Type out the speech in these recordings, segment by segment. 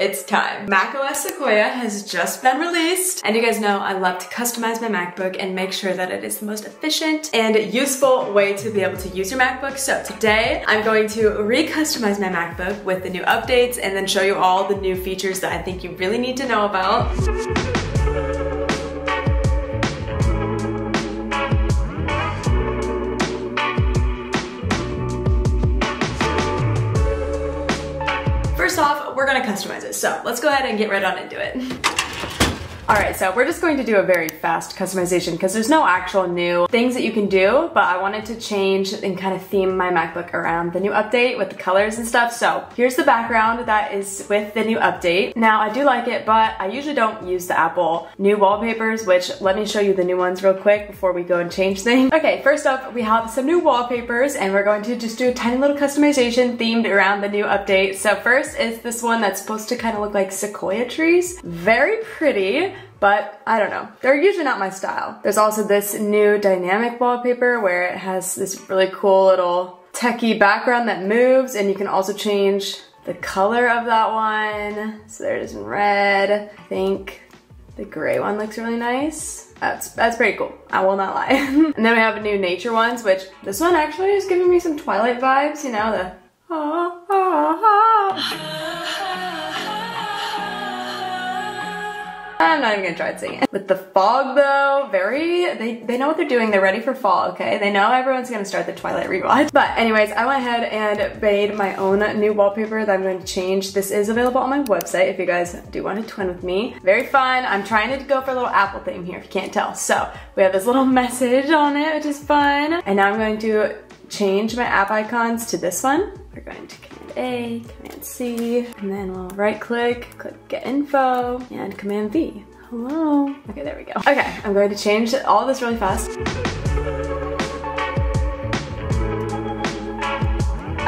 It's time. macOS Sequoia has just been released, and you guys know I love to customize my MacBook and make sure that it is the most efficient and useful way to be able to use your MacBook. So today I'm going to re-customize my MacBook with the new updates and then show you all the new features that I think you really need to know about. First off, we're gonna customize it, so let's go ahead and get right on into it. Alright, so we're just going to do a very fast customization because there's no actual new things that you can do, but I wanted to change and kind of theme my MacBook around the new update with the colors and stuff. So here's the background that is with the new update. Now I do like it, but I usually don't use the Apple new wallpapers, which let me show you the new ones real quick before we go and change things. Okay, first up we have some new wallpapers and we're going to just do a tiny little customization themed around the new update. So first is this one that's supposed to kind of look like sequoia trees. Very pretty. But I don't know, they're usually not my style. There's also this new dynamic wallpaper where it has this really cool little techie background that moves, and you can also change the color of that one. So there it is in red. I think the gray one looks really nice. That's pretty cool, I will not lie. And then we have new nature ones, which this one actually is giving me some Twilight vibes, you know, the ah, ah, ah. I'm not even gonna try to sing it. With the fog though, they know what they're doing. They're ready for fall, okay? They know everyone's gonna start the Twilight rewatch. But anyways, I went ahead and made my own new wallpaper that I'm going to change. This is available on my website if you guys do want to twin with me. Very fun. I'm trying to go for a little Apple theme here if you can't tell. So we have this little message on it, which is fun. And now I'm going to change my app icons to this one. We're going to Command A, Command C, and then we'll right click, click Get Info, and Command V. Hello. Okay, there we go. Okay, I'm going to change all this really fast.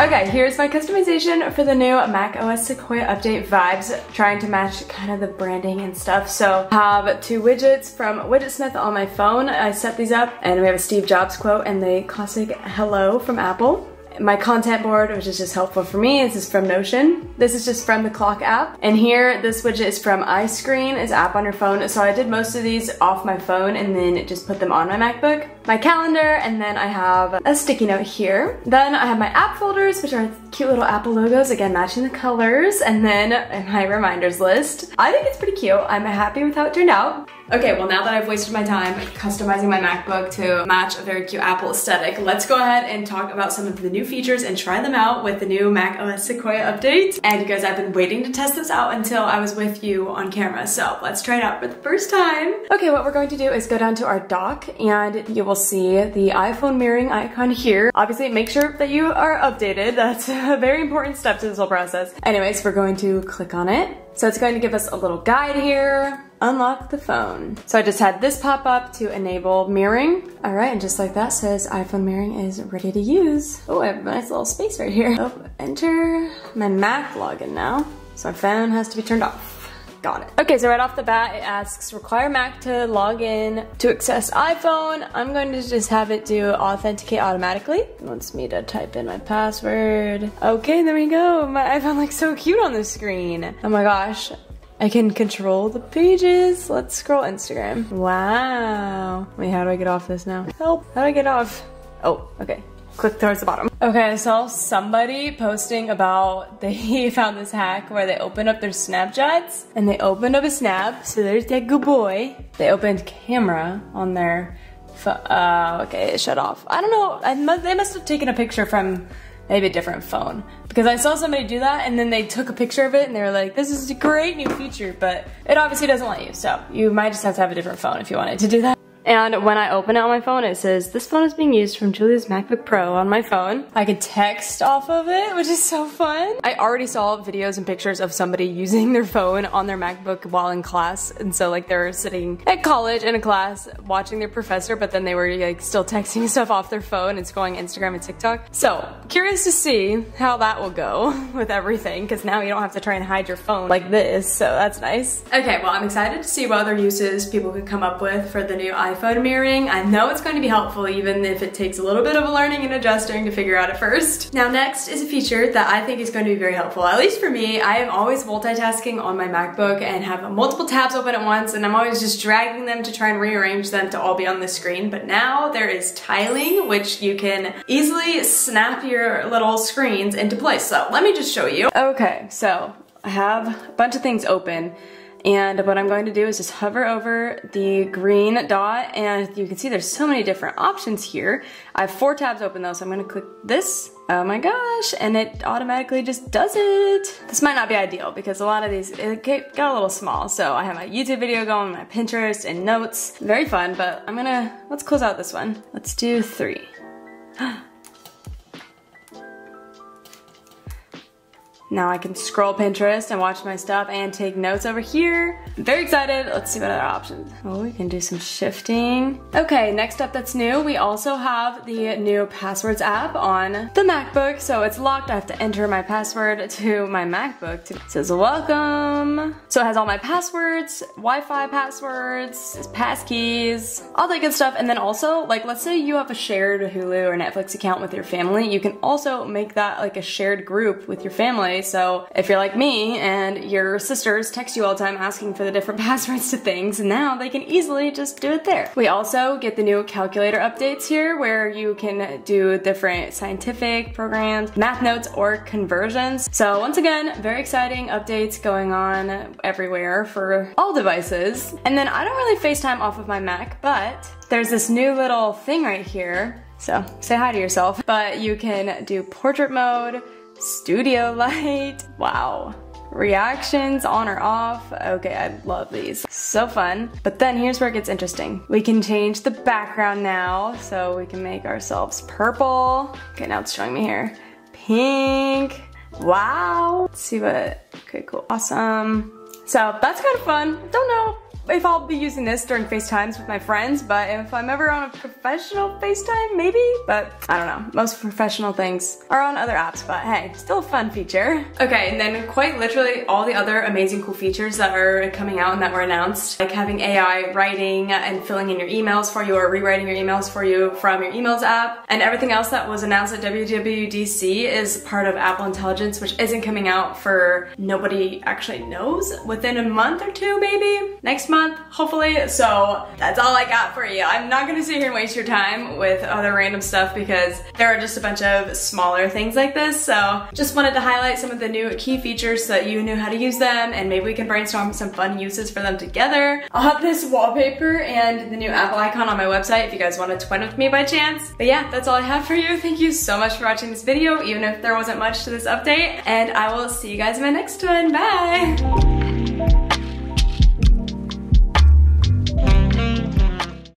Okay, here's my customization for the new macOS Sequoia update vibes, trying to match kind of the branding and stuff. So I have two widgets from widgetsmith on my phone. I set these up, and we have a Steve Jobs quote and the classic hello from Apple. My content board, which is just helpful for me, this is from Notion. This is just from the clock app. And here, this widget is from iScreen, is app on your phone. So I did most of these off my phone and then just put them on my MacBook. My calendar, and then I have a sticky note here. Then I have my app folders, which are cute little Apple logos, again, matching the colors. And then my reminders list. I think it's pretty cute. I'm happy with how it turned out. Okay, well now that I've wasted my time customizing my MacBook to match a very cute Apple aesthetic, let's go ahead and talk about some of the new features and try them out with the new macOS Sequoia update. And you guys, I've been waiting to test this out until I was with you on camera, so let's try it out for the first time. Okay, what we're going to do is go down to our dock, and you will see the iPhone mirroring icon here. Obviously, make sure that you are updated. That's a very important step to this whole process. Anyways, we're going to click on it. So it's going to give us a little guide here. Unlock the phone. So I just had this pop up to enable mirroring. All right, and just like that says iPhone mirroring is ready to use. Oh, I have a nice little space right here. Oh, enter my Mac login now. So my phone has to be turned off. Got it. Okay, so right off the bat, it asks, require Mac to log in to access iPhone. I'm going to just have it do authenticate automatically. It wants me to type in my password. Okay, there we go. My iPhone looks so cute on the screen. Oh my gosh. I can control the pages. Let's scroll Instagram. Wow. Wait, how do I get off this now? Help. How do I get off? Oh, okay. Click towards the bottom. Okay, I saw somebody posting about they found this hack where they opened up their Snapchats and they opened up a snap, so there's that good boy. They opened camera on their phone. Okay, it shut off. I don't know, they must have taken a picture from maybe a different phone, because I saw somebody do that and then they took a picture of it and they were like, this is a great new feature, but it obviously doesn't let you, so you might just have to have a different phone if you wanted to do that. And when I open it on my phone, it says, this phone is being used from Julia's MacBook Pro on my phone. I could text off of it, which is so fun. I already saw videos and pictures of somebody using their phone on their MacBook while in class. And so like they're sitting at college in a class watching their professor, but then they were like still texting stuff off their phone and scrolling Instagram and TikTok. So curious to see how that will go with everything, because now you don't have to try and hide your phone like this. So that's nice. Okay, well, I'm excited to see what other uses people could come up with for the new iPhone iPhone mirroring. I know it's going to be helpful, even if it takes a little bit of learning and adjusting to figure out at first. Now, next is a feature that I think is going to be very helpful, at least for me. I am always multitasking on my MacBook and have multiple tabs open at once, and I'm always just dragging them to try and rearrange them to all be on the screen. But now there is tiling, which you can easily snap your little screens into place. So let me just show you. Okay, so I have a bunch of things open, and what I'm going to do is just hover over the green dot, and you can see there's so many different options here. I have 4 tabs open though, so I'm gonna click this. Oh my gosh, and it automatically just does it. This might not be ideal because a lot of these, it got a little small. So I have my YouTube video going, my Pinterest and notes. Very fun, but I'm gonna, let's close out this one. Let's do 3. Now I can scroll Pinterest and watch my stuff and take notes over here. I'm very excited. Let's see what other options. Oh, we can do some shifting. Okay, next up that's new, we also have the new passwords app on the MacBook. So it's locked, I have to enter my password to my MacBook. It says welcome. So it has all my passwords, Wi-Fi passwords, passkeys, all that good stuff. And then also, like let's say you have a shared Hulu or Netflix account with your family, you can also make that like a shared group with your family. So if you're like me and your sisters text you all the time asking for the different passwords to things, now they can easily just do it there. We also get the new calculator updates here where you can do different scientific programs, math notes, or conversions. So once again, very exciting updates going on everywhere for all devices. And then I don't really FaceTime off of my Mac, but there's this new little thing right here. So say hi to yourself, but you can do portrait mode, studio light, wow. Reactions on or off. Okay, I love these. So fun. But then here's where it gets interesting. We can change the background now, so we can make ourselves purple. Okay, now it's showing me here. Pink, wow. Let's see what, okay, cool, awesome. So that's kind of fun. Don't know if I'll be using this during FaceTimes with my friends, but if I'm ever on a professional FaceTime, maybe? But I don't know, most professional things are on other apps, but hey, still a fun feature. Okay, and then quite literally all the other amazing cool features that are coming out and that were announced, like having AI writing and filling in your emails for you or rewriting your emails for you from your emails app, and everything else that was announced at WWDC is part of Apple Intelligence, which isn't coming out for nobody actually knows, within a month or two maybe? Next month, hopefully. So that's all I got for you. I'm not gonna sit here and waste your time with other random stuff because there are just a bunch of smaller things like this. So just wanted to highlight some of the new key features so that you knew how to use them, and maybe we can brainstorm some fun uses for them together. I'll have this wallpaper and the new Apple icon on my website if you guys want to twin with me by chance. But yeah, that's all I have for you. Thank you so much for watching this video, even if there wasn't much to this update, and I will see you guys in my next one. Bye!